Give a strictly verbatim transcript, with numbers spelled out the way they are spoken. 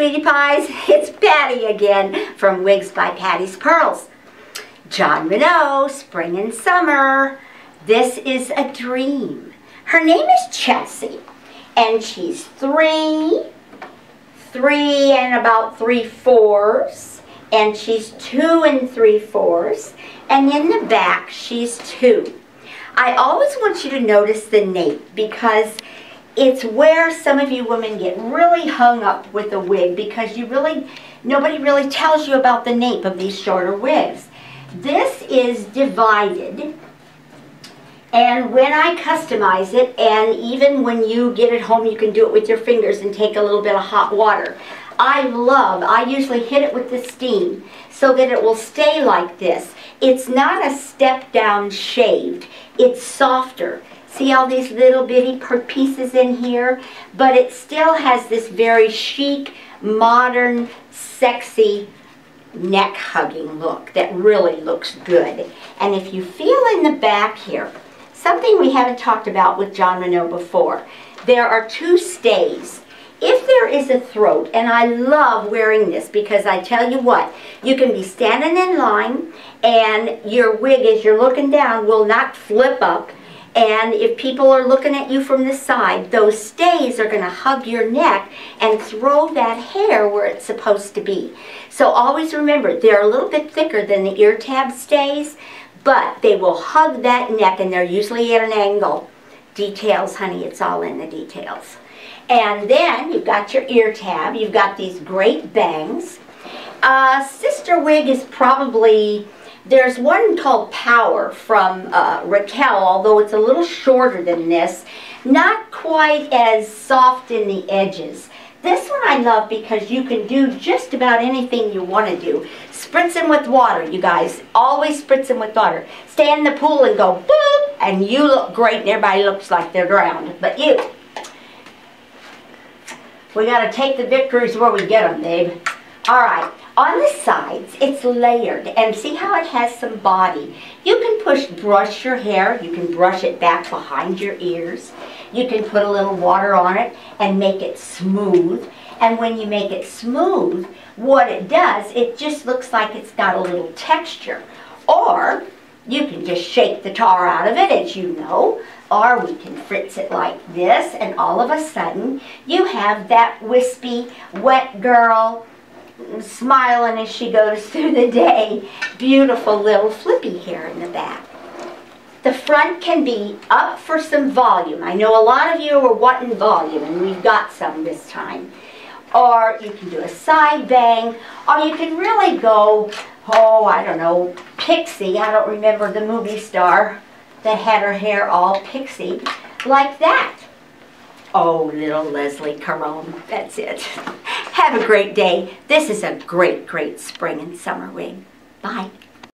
sweetie pies, it's Patty again from Wigs by Patty's Pearls. Jon Renau, Spring and Summer. This is a dream. Her name is Chelsea, and she's three, three and about three-fourths, and she's two and three-fourths, and in the back she's two. I always want you to notice the nape because it's where some of you women get really hung up with the wig because you really, nobody really tells you about the nape of these shorter wigs. This is divided, and when I customize it, and even when you get it home, you can do it with your fingers and take a little bit of hot water. I love, I usually hit it with the steam so that it will stay like this. It's not a step down shaved, it's softer. See all these little bitty pieces in here? But it still has this very chic, modern, sexy neck hugging look that really looks good. And if you feel in the back here, something we haven't talked about with Jon Renau before, there are two stays. If there is a throat, and I love wearing this because I tell you what, you can be standing in line and your wig as you're looking down will not flip up. And if people are looking at you from the side, those stays are going to hug your neck and throw that hair where it's supposed to be. So always remember, they're a little bit thicker than the ear tab stays, but they will hug that neck, and they're usually at an angle. Details, honey, it's all in the details. And then you've got your ear tab, you've got these great bangs. Uh, sister wig is probably... There's one called Power from uh, Raquel, although it's a little shorter than this. Not quite as soft in the edges. This one I love because you can do just about anything you want to do. Spritz them with water, you guys. Always spritz them with water. Stay in the pool and go boop, and you look great and everybody looks like they're drowned. But you, we got to take the victories where we get them, babe. All right. On the sides, it's layered, and see how it has some body. You can push, brush your hair, you can brush it back behind your ears. You can put a little water on it and make it smooth. And when you make it smooth, what it does, it just looks like it's got a little texture. Or you can just shake the tar out of it, as you know. Or we can fritz it like this, and all of a sudden, you have that wispy, wet girl, smiling as she goes through the day. Beautiful little flippy hair in the back. The front can be up for some volume. I know a lot of you are wanting volume, and we've got some this time. Or you can do a side bang, or you can really go, oh, I don't know, pixie. I don't remember the movie star that had her hair all pixie like that. Oh, little Leslie Caron. That's it. Have a great day. This is a great, great spring and summer wig. Bye.